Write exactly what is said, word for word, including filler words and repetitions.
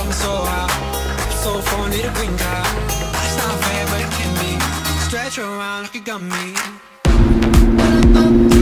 I'm so high, so far, need a green card. It's not fair, but it can be. Stretch around like a gummy.